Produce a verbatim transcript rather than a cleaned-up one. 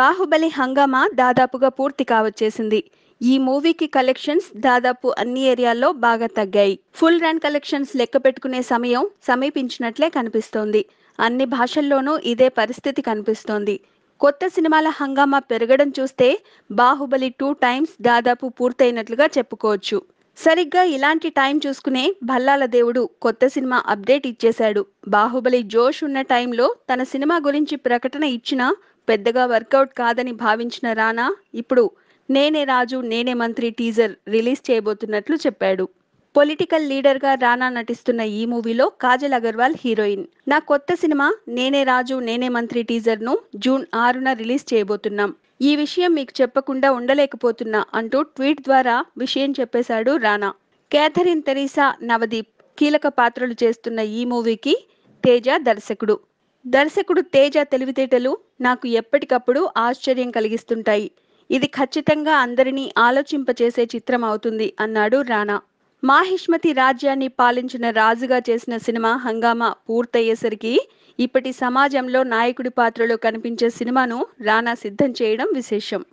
బాహుబలి హంగామా దాదాపుగా పూర్తి కావచ్చేసింది. ఈ మూవీకి కలెక్షన్స్ దాదాపు అన్ని ఏరియాల్లో బాగా తగ్గాయి. ఫుల్ రన్ కలెక్షన్స్ లెక్క పెట్టుకునే సమయం సమీపించినట్లే కనిపిస్తోంది. అన్ని భాషల్లోనూ ఇదే పరిస్థితి కనిపిస్తోంది. కొత్త సినిమాల హంగామా పెరగడం చూస్తే బాహుబలి టూ టైమ్స్ దాదాపు పూర్తయినట్లుగా చెప్పుకోవచ్చు. సరిగ్గా ఇలాంటి టైం చూసుకునే భల్లాల దేవుడు కొత్త సినిమా అప్డేట్ ఇచ్చేశాడు. బాహుబలి జోష్ ఉన్న టైంలో తన సినిమా గురించి ప్రకటన ఇచ్చినా పెద్దగా వర్కౌట్ కాదని భావించిన రానా ఇప్పుడు నేనే రాజు నేనే మంత్రి టీజర్ రిలీజ్ చేయబోతున్నట్లు చెప్పాడు. పొలిటికల్ లీడర్గా రానా నటిస్తున్న ఈ మూవీలో కాజల్ అగర్వాల్ హీరోయిన్. నా కొత్త సినిమా నేనే రాజు నేనే మంత్రి టీజర్ను జూన్ ఆరున రిలీజ్ చేయబోతున్నాం. ఈ విషయం మీకు చెప్పకుండా ఉండలేకపోతున్నా అంటూ ట్వీట్ ద్వారా విషయం చెప్పేశాడు రానా. కేథరిన్ తెరీసా నవదీప్ కీలక పాత్రలు చేస్తున్న ఈ మూవీకి తేజ దర్శకుడు. దర్శకుడు తేజ తెలివితేటలు నాకు ఎప్పటికప్పుడు ఆశ్చర్యం కలిగిస్తుంటాయి. ఇది ఖచ్చితంగా అందరినీ ఆలోచింపచేసే చిత్రం అవుతుంది అన్నాడు రానా. మాహిష్మతి రాజ్యాన్ని పాలించిన రాజుగా చేసిన సినిమా హంగామా పూర్తయ్యేసరికి ఇప్పటి సమాజంలో నాయకుడి పాత్రలో కనిపించే సినిమాను రానా సిద్ధం చేయడం విశేషం.